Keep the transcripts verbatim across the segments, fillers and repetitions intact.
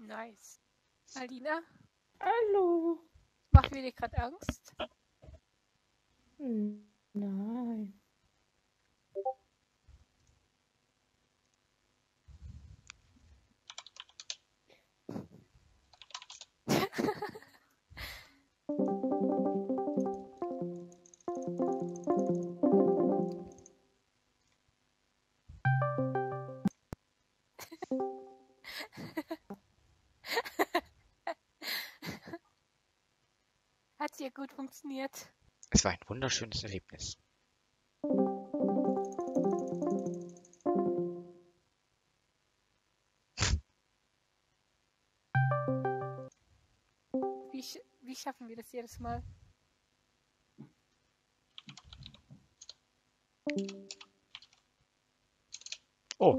Nice. Alina? Hallo. Macht mir dir gerade Angst? Nein. Hat sehr gut funktioniert. Es war ein wunderschönes Erlebnis. Wie, sch wie schaffen wir das jedes Mal? Oh.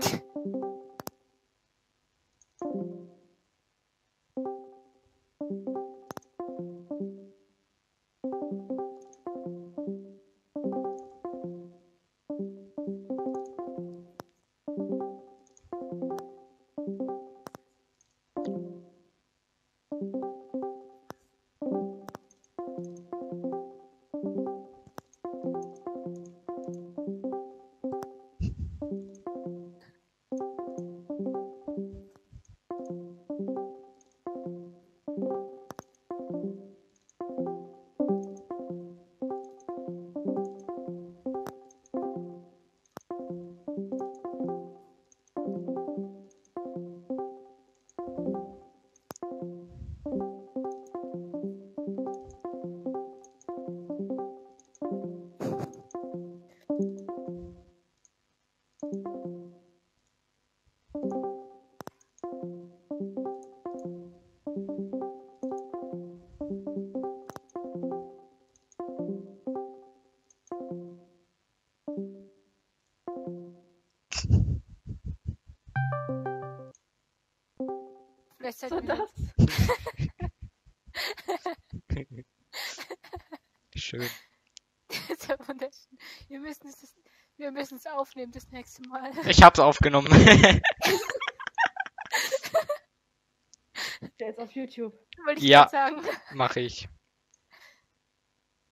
Vielleicht sollten wir das. Schön. Das ist ja wunderschön. Wir müssen es, wir müssen es aufnehmen das nächste Mal. Ich hab's aufgenommen. Der ist auf YouTube. Wollte ich ja sagen. Mach ich.